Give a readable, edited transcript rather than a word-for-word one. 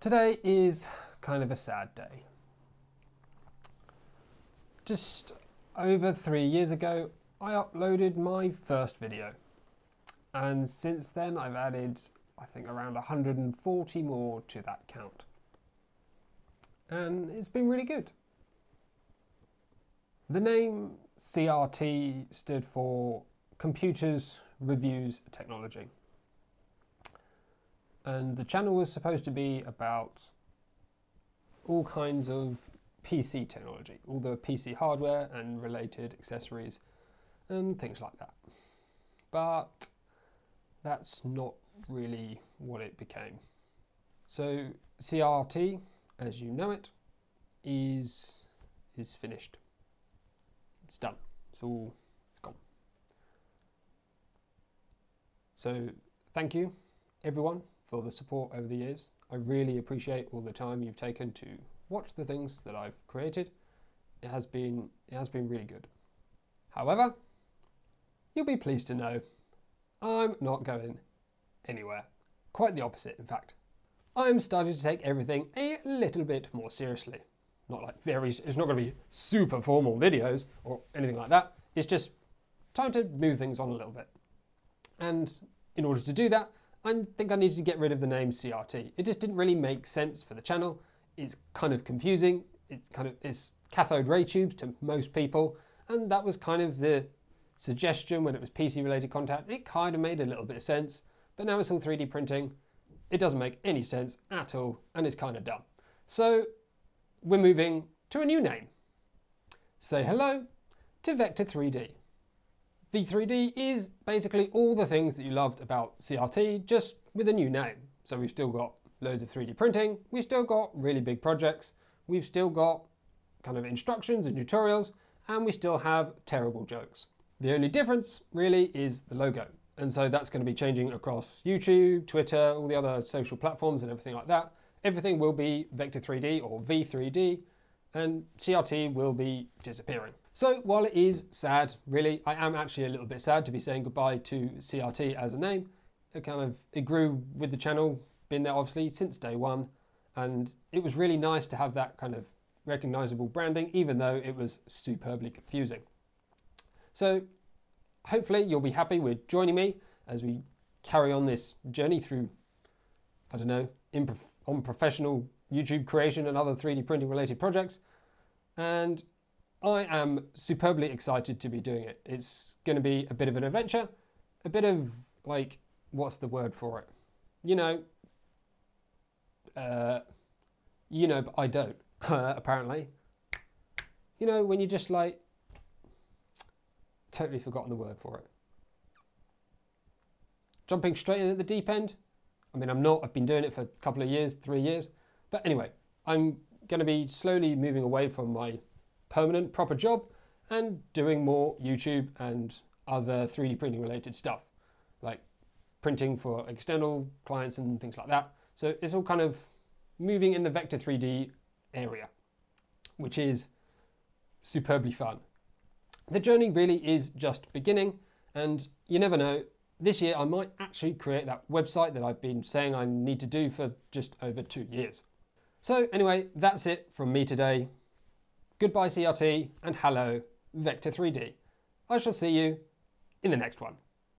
Today is kind of a sad day. Just over 3 years ago, I uploaded my first video. And since then, I've added, I think, around 140 more to that count. And it's been really good. The name CRT stood for Computers, Reviews, Technology. And the channel was supposed to be about all kinds of PC technology, all the PC hardware and related accessories and things like that. But that's not really what it became. So CRT, as you know it, is finished. It's done. It's gone. So thank you, everyone, for the support over the years. I really appreciate all the time you've taken to watch the things that I've created. It has been really good. However, you'll be pleased to know I'm not going anywhere. Quite the opposite, in fact. I'm starting to take everything a little bit more seriously. Not like it's not going to be super formal videos or anything like that. It's just time to move things on a little bit. And in order to do that, I think I needed to get rid of the name CRT. It just didn't really make sense for the channel. It's kind of confusing. It kind of is cathode ray tubes to most people. And that was kind of the suggestion when it was PC related content. It kind of made a little bit of sense, but now it's all 3D printing. It doesn't make any sense at all. And it's kind of dumb. So we're moving to a new name. Say hello to Vector3D. V3D is basically all the things that you loved about CRT, just with a new name. So we've still got loads of 3D printing, we've still got really big projects, we've still got kind of instructions and tutorials, and we still have terrible jokes. The only difference really is the logo. And so that's going to be changing across YouTube, Twitter, all the other social platforms and everything like that. Everything will be Vector3D or V3D, and CRT will be disappearing. So while it is sad, really, I am actually a little bit sad to be saying goodbye to CRT as a name. It grew with the channel, been there obviously since day one, and it was really nice to have that kind of recognizable branding, even though it was superbly confusing. So hopefully you'll be happy with joining me as we carry on this journey through, I don't know, unprofessional YouTube creation and other 3D printing related projects. And I am superbly excited to be doing it. It's going to be a bit of an adventure, a bit of like, what's the word for it? You know, but I don't, apparently. You know, when you're just like, totally forgotten the word for it. Jumping straight in at the deep end. I mean, I'm not, I've been doing it for a couple of years, 3 years. But anyway, I'm going to be slowly moving away from my permanent proper job and doing more YouTube and other 3D printing related stuff, like printing for external clients and things like that. So it's all kind of moving in the Vector3D area, which is superbly fun. The journey really is just beginning, and you never know. This year I might actually create that website that I've been saying I need to do for just over 2 years. So anyway, that's it from me today. Goodbye CRT and hello Vector3D. I shall see you in the next one.